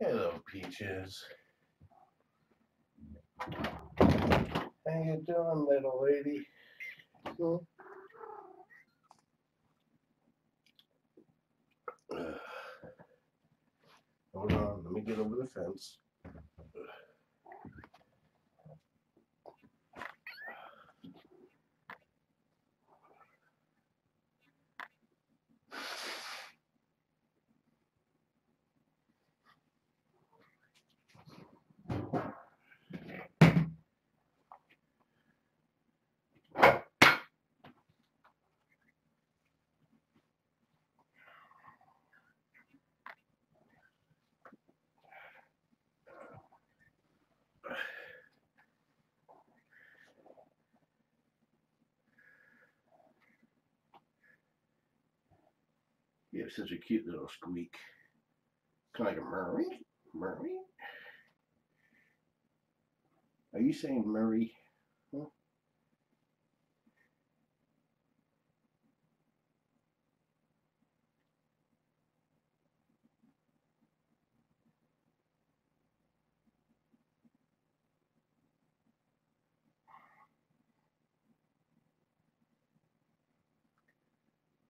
Hello, Peaches. How you doing, little lady? Cool. Hold on, let me get over the fence. You have such a cute little squeak. Kind of like a Murray. Murray? Are you saying Murray? Huh?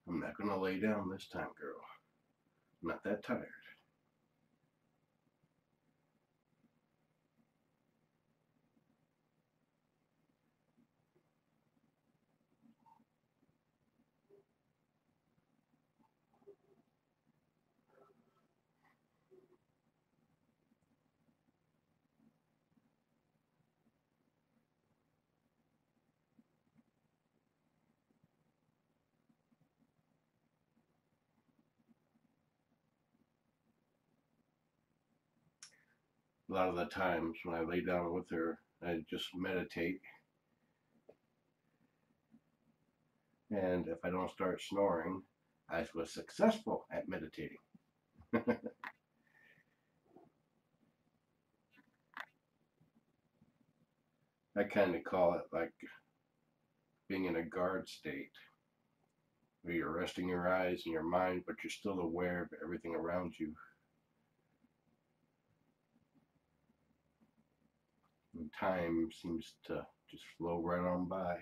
I'm not going to lay down this time, girl. I'm not that tired. A lot of the times when I lay down with her, I just meditate. And if I don't start snoring, I was successful at meditating. I kind of call it like being in a guard state, where you're resting your eyes and your mind, but you're still aware of everything around you. And time seems to just flow right on by. Are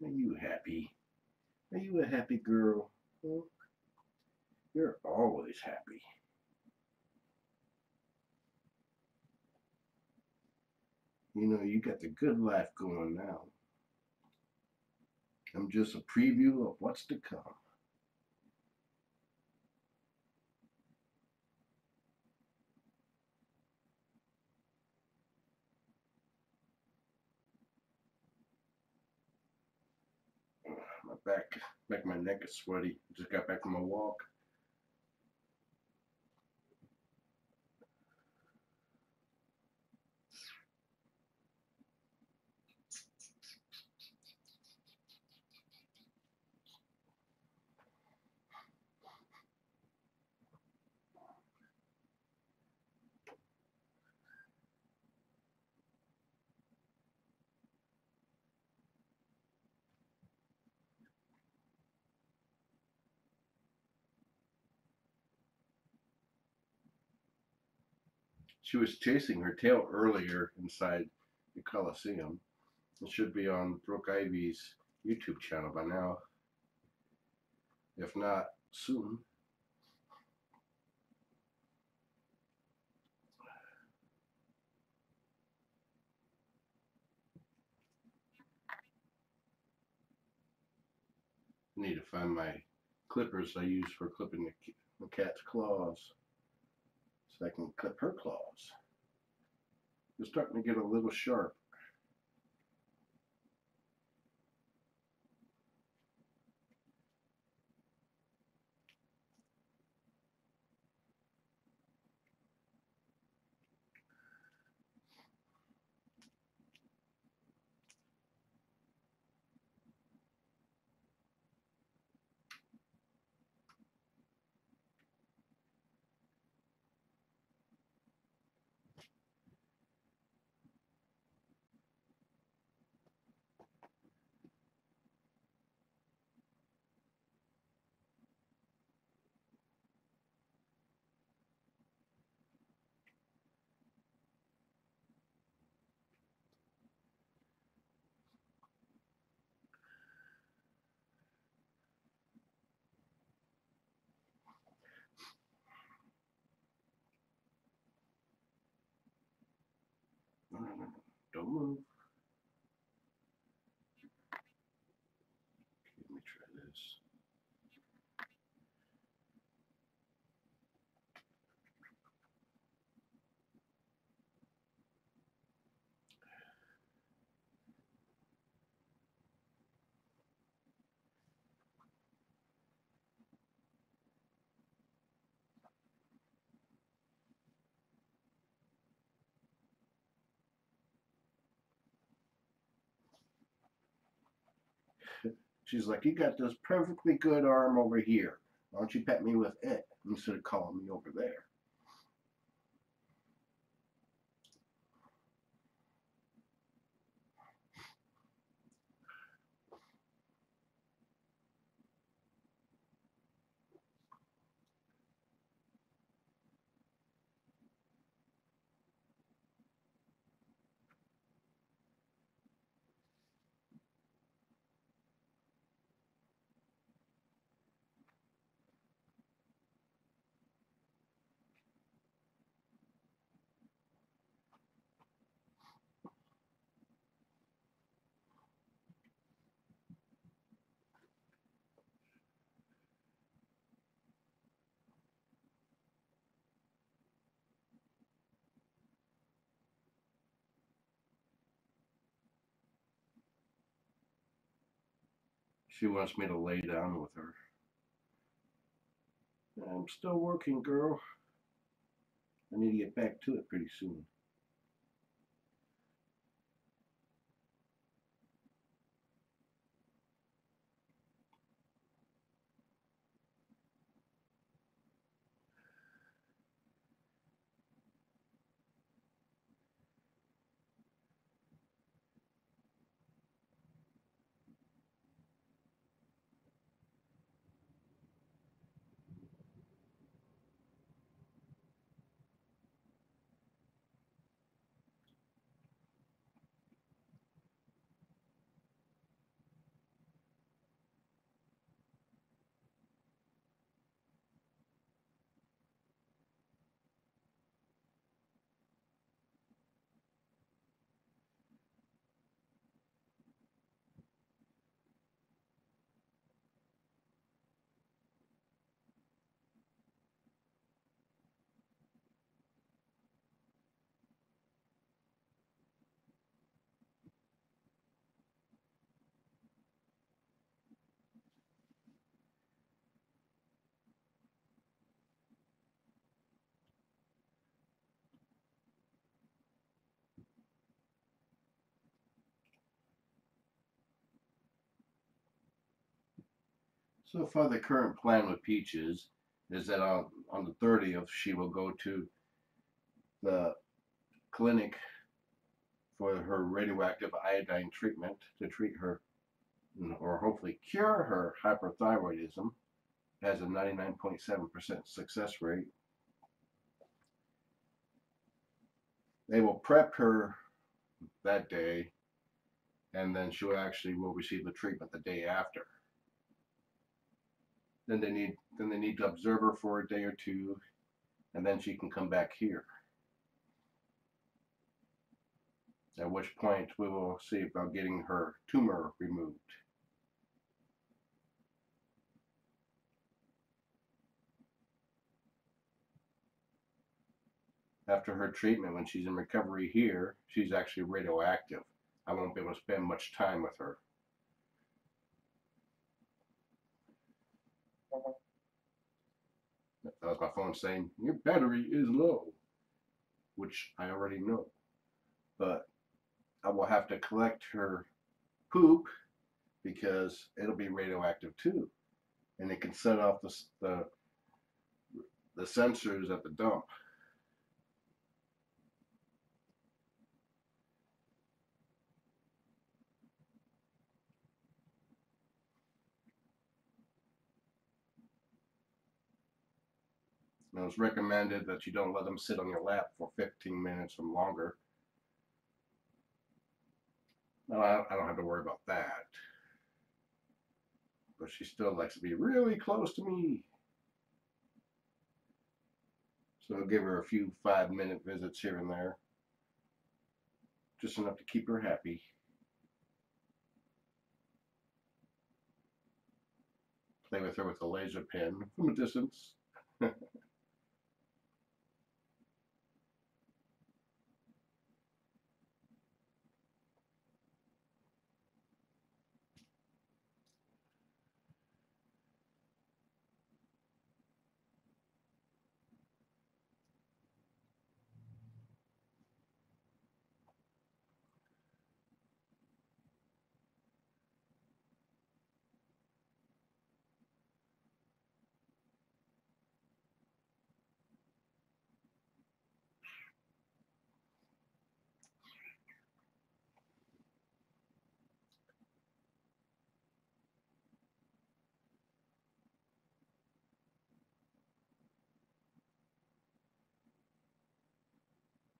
you happy? Are you a happy girl? You're always happy. You know, you got the good life going now. I'm just a preview of what's to come. My back of my neck is sweaty. Just got back from my walk. She was chasing her tail earlier inside the Colosseum. It should be on Brooke Ivy's YouTube channel by now. If not, soon. I need to find my clippers I use for clipping the cat's claws, so I can clip her claws. They're starting to get a little sharp. is. She's like, you got this perfectly good arm over here. Why don't you pet me with it instead of calling me over there? She wants me to lay down with her. I'm still working, girl. I need to get back to it pretty soon. So far, the current plan with Peach is that on the 30th, she will go to the clinic for her radioactive iodine treatment to treat her, or hopefully cure her hyperthyroidism. It has a 99.7% success rate. They will prep her that day, and then she will actually receive the treatment the day after. Then they need to observe her for a day or two, and then she can come back here. At which point we will see about getting her tumor removed. After her treatment, when she's in recovery here, she's actually radioactive. I won't be able to spend much time with her. That was my phone saying, your battery is low, which I already know. But I will have to collect her poop because it'll be radioactive too. And it can set off the sensors at the dump. And it's recommended that you don't let them sit on your lap for 15 minutes or longer. No, I don't have to worry about that. But she still likes to be really close to me. So I'll give her a few 5-minute visits here and there. Just enough to keep her happy. thing with her with a laser pen from a distance.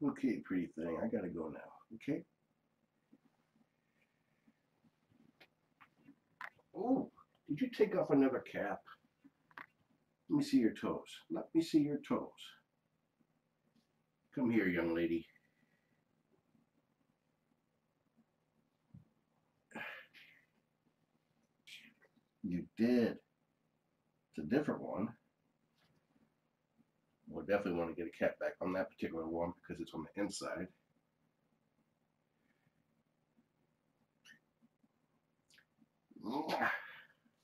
Okay, pretty thing, I gotta go now, okay? Oh, did you take off another cap? Let me see your toes. Let me see your toes. Come here, young lady. You did. It's a different one. We'll definitely want to get a cap back on that particular one because it's on the inside.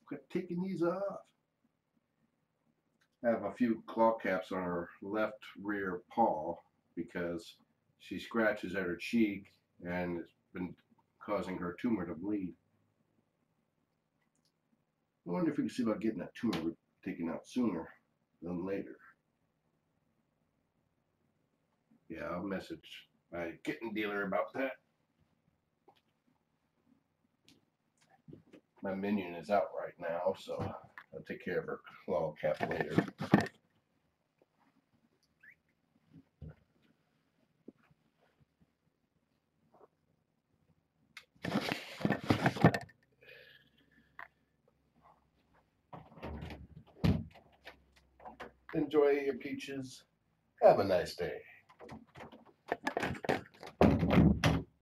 Quit taking these off. I have a few claw caps on her left rear paw because she scratches at her cheek and it's been causing her tumor to bleed. I wonder if we can see about getting that tumor taken out sooner than later. Yeah, I'll message my kitten dealer about that. My minion is out right now, so I'll take care of her claw cap later. Enjoy your peaches. Have a nice day.